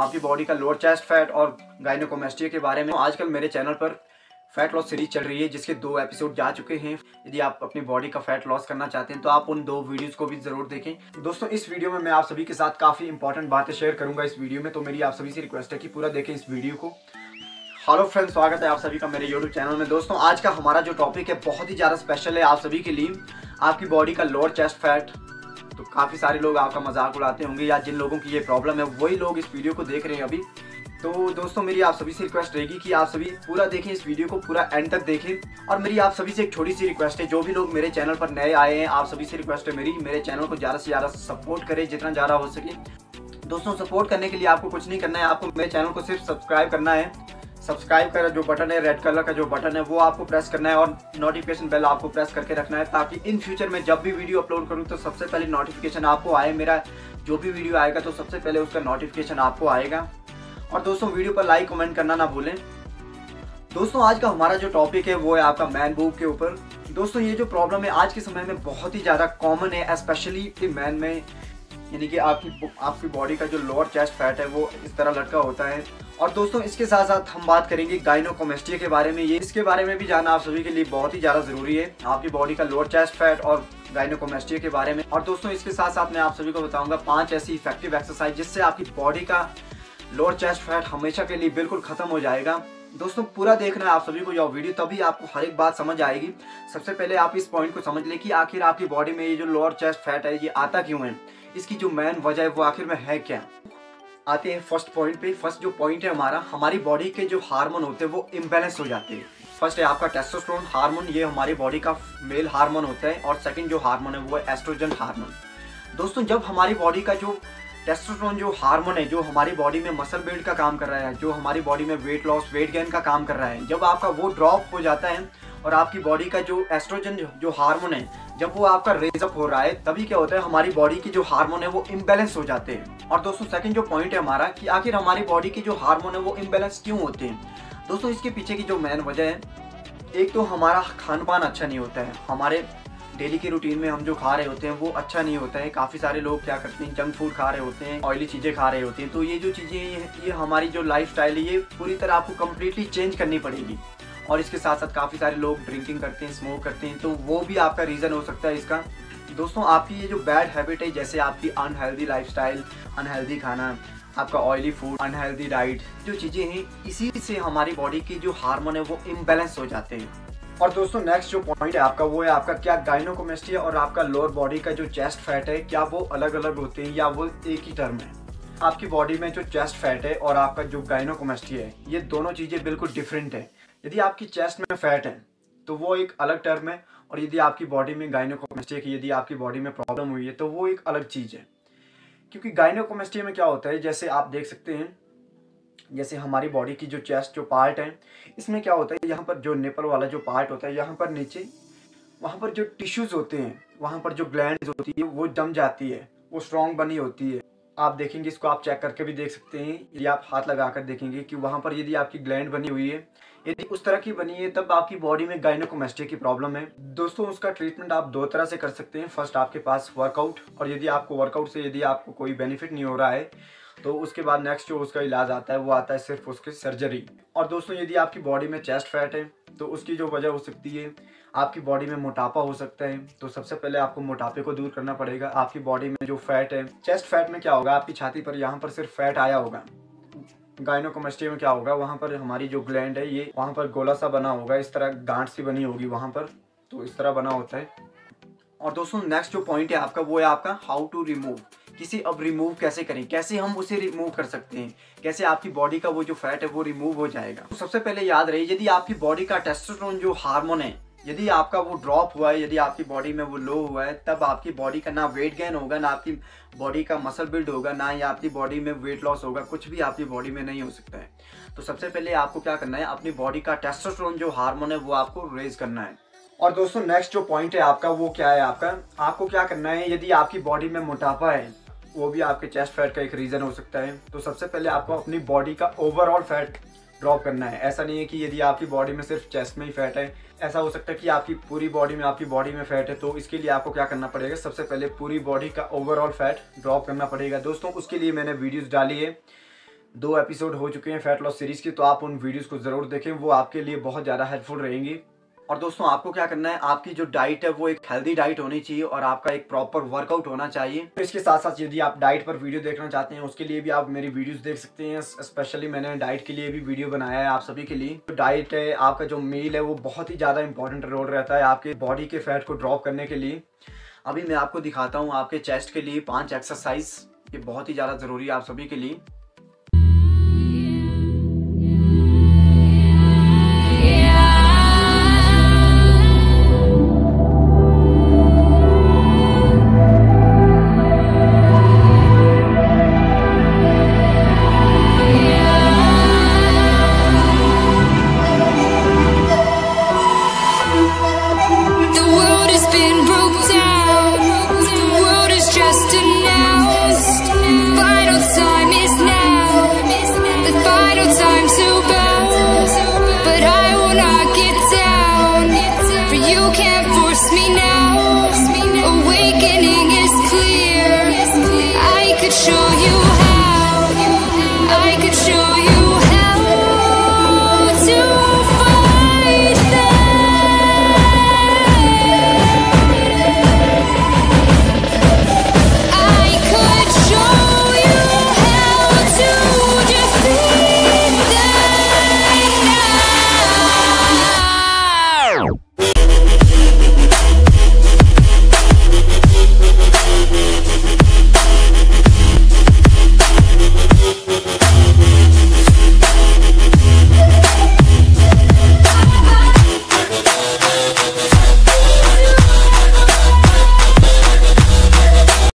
आपकी बॉडी का lower chest fat और गायनोकोमेस्टिया के बारे में। आजकल मेरे चैनल पर फैट लॉस सीरीज चल रही है जिसके 2 एपिसोड जा चुके हैं। यदि आप अपनी बॉडी का फैट लॉस करना चाहते हैं तो आप उन 2 वीडियोस को भी जरूर देखें। दोस्तों, इस वीडियो में मैं आप सभी के साथ काफ़ी इंपॉर्टेंट बातें शेयर करूंगा इस वीडियो में, तो मेरी आप सभी से रिक्वेस्ट है कि पूरा देखें इस वीडियो को। हेलो फ्रेंड्स, स्वागत है आप सभी का मेरे यूट्यूब चैनल में। दोस्तों, आज का हमारा जो टॉपिक है बहुत ही ज़्यादा स्पेशल है आप सभी के लिए, आपकी बॉडी का लोअर चेस्ट फैट। तो काफ़ी सारे लोग आपका मजाक उड़ाते होंगे या जिन लोगों की ये प्रॉब्लम है वही लोग इस वीडियो को देख रहे हैं अभी। तो दोस्तों, मेरी आप सभी से रिक्वेस्ट रहेगी कि आप सभी पूरा देखें इस वीडियो को, पूरा एंड तक देखें। और मेरी आप सभी से एक छोटी सी रिक्वेस्ट है, जो भी लोग मेरे चैनल पर नए आए हैं आप सभी से रिक्वेस्ट है मेरी, मेरे चैनल को ज़्यादा से ज़्यादा सपोर्ट करें जितना ज़्यादा हो सके। दोस्तों, सपोर्ट करने के लिए आपको कुछ नहीं करना है, आपको मेरे चैनल को सिर्फ सब्सक्राइब करना है। सब्सक्राइब का जो बटन है, रेड कलर का जो बटन है, वो आपको प्रेस करना है और नोटिफिकेशन बेल आपको प्रेस करके रखना है, ताकि इन फ्यूचर में जब भी वीडियो अपलोड करूँ तो सबसे पहले नोटिफिकेशन आपको आए। मेरा जो भी वीडियो आएगा तो सबसे पहले उसका नोटिफिकेशन आपको आएगा। और दोस्तों, वीडियो पर लाइक कमेंट करना ना भूलें। दोस्तों, आज का हमारा जो टॉपिक है वो है आपका मैन बूब के ऊपर। दोस्तों, ये जो प्रॉब्लम है आज के समय में बहुत ही ज़्यादा कॉमन है, स्पेशली मैन में, यानी कि आपकी बॉडी का जो लोअर चेस्ट फैट है वो इस तरह लटका होता है। और दोस्तों, इसके साथ साथ हम बात करेंगे गायनोकोमेस्टिया के बारे में। ये इसके बारे में भी जानना आप सभी के लिए बहुत ही ज़्यादा ज़रूरी है, आपकी बॉडी का लोअर चेस्ट फैट और गायनोकोमेस्टिया के बारे में। और दोस्तों, इसके साथ साथ मैं आप सभी को बताऊँगा 5 ऐसी इफेक्टिव एक्सरसाइज जिससे आपकी बॉडी का लोअर चेस्ट फैट हमेशा के लिए बिल्कुल ख़त्म हो जाएगा। दोस्तों, पूरा देखना है आप सभी को यह वीडियो, तभी आपको हर एक बात समझ आएगी। सबसे पहले आप इस पॉइंट को समझ लें कि आखिर आपकी बॉडी में ये जो लोअर चेस्ट फैट है ये आता क्यों है, इसकी जो मेन वजह है वो आखिर में है क्या। आते हैं फर्स्ट पॉइंट पे। फर्स्ट जो पॉइंट है हमारा, हमारी बॉडी के जो हार्मोन होते हैं वो इम्बैलेंस हो जाते हैं। फर्स्ट है आपका टेस्टोस्टेरोन हार्मोन, ये हमारी बॉडी का मेल हार्मोन होता है। और सेकंड जो हार्मोन है वो है एस्ट्रोजन हार्मोन। दोस्तों, जब हमारी बॉडी का जो टेस्टोस्टेरोन जो हार्मोन है, जो हमारी बॉडी में मसल बिल्ड का काम कर रहा है, जो हमारी बॉडी में वेट लॉस वेट गेन का काम कर रहा है, जब आपका वो ड्रॉप हो जाता है और आपकी बॉडी का जो एस्ट्रोजन जो हार्मोन है जब वो आपका रेज अप हो रहा है, तभी क्या होता है हमारी बॉडी की जो हार्मोन है वो इम्बैलेंस हो जाते हैं। और दोस्तों, सेकंड जो पॉइंट है हमारा कि आखिर हमारी बॉडी के जो हार्मोन है वो इम्बैलेंस क्यों होते हैं। दोस्तों, इसके पीछे की जो मेन वजह है, एक तो हमारा खान पान अच्छा नहीं होता है। हमारे डेली के रूटीन में हम जो खा रहे होते हैं वो अच्छा नहीं होता है। काफ़ी सारे लोग क्या करते हैं, जंक फूड खा रहे होते हैं, ऑयली चीज़ें खा रहे होते हैं। तो ये जो चीज़ें ये हमारी जो लाइफस्टाइल है ये पूरी तरह आपको कम्प्लीटली चेंज करनी पड़ेगी। और इसके साथ साथ काफ़ी सारे लोग ड्रिंकिंग करते हैं, स्मोक करते हैं, तो वो भी आपका रीज़न हो सकता है इसका। दोस्तों, आपकी ये जो बैड हैबिट है, जैसे आपकी अनहेल्दी लाइफस्टाइल, अनहेल्दी खाना, आपका ऑयली फूड, अनहेल्दी डाइट, जो चीज़ें हैं इसी से हमारी बॉडी के जो हार्मोन है वो इम्बैलेंस हो जाते हैं। और दोस्तों, नेक्स्ट जो पॉइंट है आपका वो है आपका क्या गायनोकोमेस्टिया और आपका लोअर बॉडी का जो चेस्ट फैट है क्या वो अलग अलग होते हैं या वो एक ही टर्म है। आपकी बॉडी में जो चेस्ट फैट है और आपका जो गायनोकोमेस्टिया है ये दोनों चीज़ें बिल्कुल डिफरेंट है। यदि आपकी चेस्ट में फैट है तो वो एक अलग टर्म है, और यदि आपकी बॉडी में गायनोकोमेस्टिया की यदि आपकी बॉडी में प्रॉब्लम हुई है तो वो एक अलग चीज़ है। क्योंकि गायनोकोमेस्टिया में क्या होता है, जैसे आप देख सकते हैं, जैसे हमारी बॉडी की जो चेस्ट जो पार्ट है इसमें क्या होता है, यहाँ पर जो निपल वाला जो पार्ट होता है, यहाँ पर नीचे वहाँ पर जो टिश्यूज़ होते हैं, वहाँ पर जो ग्लैंड होती है वो जम जाती है, वो स्ट्रॉन्ग बनी होती है। आप देखेंगे, इसको आप चेक करके भी देख सकते हैं, यदि आप हाथ लगा कर देखेंगे कि वहाँ पर यदि आपकी ग्लैंड बनी हुई है, यदि उस तरह की बनी है तब आपकी बॉडी में गायनोकोमेस्टिया की प्रॉब्लम है। दोस्तों, उसका ट्रीटमेंट आप 2 तरह से कर सकते हैं। फर्स्ट आपके पास वर्कआउट, और यदि आपको वर्कआउट से यदि आपको कोई बेनिफिट नहीं हो रहा है तो उसके बाद नेक्स्ट जो उसका इलाज आता है वो आता है सिर्फ उसकी सर्जरी। और दोस्तों, यदि आपकी बॉडी में चेस्ट फैट है तो उसकी जो वजह हो सकती है, आपकी बॉडी में मोटापा हो सकता है, तो सबसे पहले आपको मोटापे को दूर करना पड़ेगा। आपकी बॉडी में जो फैट है, चेस्ट फैट में क्या होगा, आपकी छाती पर यहाँ पर सिर्फ फैट आया होगा। गायनोकोमेस्टिया में क्या होगा, वहाँ पर हमारी जो ग्लैंड है ये वहाँ पर गोला सा बना होगा, इस तरह गांठ सी बनी होगी वहाँ पर, तो इस तरह बना होता है। और दोस्तों, नेक्स्ट जो पॉइंट है आपका वो है आपका हाउ टू रिमूव, किसी अब रिमूव कैसे करें, कैसे हम उसे रिमूव कर सकते हैं, कैसे आपकी बॉडी का वो जो फैट है वो रिमूव हो जाएगा। तो सबसे पहले याद रहे, यदि आपकी बॉडी का टेस्टोस्टेरोन जो हार्मोन है यदि आपका वो ड्रॉप हुआ है, यदि आपकी बॉडी में वो लो हुआ है, तब आपकी बॉडी का ना वेट गेन होगा, ना आपकी बॉडी का मसल बिल्ड होगा, ना ही आपकी बॉडी में वेट लॉस होगा, कुछ भी आपकी बॉडी में नहीं हो सकता है। तो सबसे पहले आपको क्या करना है, अपनी बॉडी का टेस्टोस्टेरोन जो हार्मोन है वो आपको रेज करना है। और दोस्तों, नेक्स्ट जो पॉइंट है आपका वो क्या है, आपको क्या करना है, यदि आपकी बॉडी में मोटापा है, वो भी आपके चेस्ट फैट का एक रीज़न हो सकता है। तो सबसे पहले आपको अपनी बॉडी का ओवरऑल फैट ड्रॉप करना है। ऐसा नहीं है कि यदि आपकी बॉडी में सिर्फ चेस्ट में ही फैट है, ऐसा हो सकता है कि आपकी पूरी बॉडी में फैट है। तो इसके लिए आपको क्या करना पड़ेगा, सबसे पहले पूरी बॉडी का ओवरऑल फैट ड्रॉप करना पड़ेगा। दोस्तों, उसके लिए मैंने वीडियोज़ डाली है, दो एपिसोड हो चुके हैं फैट लॉस सीरीज के, तो आप उन वीडियोस को ज़रूर देखें, वो आपके लिए बहुत ज़्यादा हेल्पफुल रहेंगी। और दोस्तों आपको क्या करना है, आपकी जो डाइट है वो एक हेल्दी डाइट होनी चाहिए और आपका एक प्रॉपर वर्कआउट होना चाहिए। इसके साथ साथ यदि आप डाइट पर वीडियो देखना चाहते हैं उसके लिए भी आप मेरी वीडियोस देख सकते हैं। स्पेशली मैंने डाइट के लिए भी वीडियो बनाया है आप सभी के लिए। तो डाइट है, आपका जो मील है वो बहुत ही ज़्यादा इंपॉर्टेंट रोल रहता है आपके बॉडी के फैट को ड्रॉप करने के लिए। अभी मैं आपको दिखाता हूँ आपके चेस्ट के लिए 5 एक्सरसाइज, ये बहुत ही ज़्यादा ज़रूरी है आप सभी के लिए।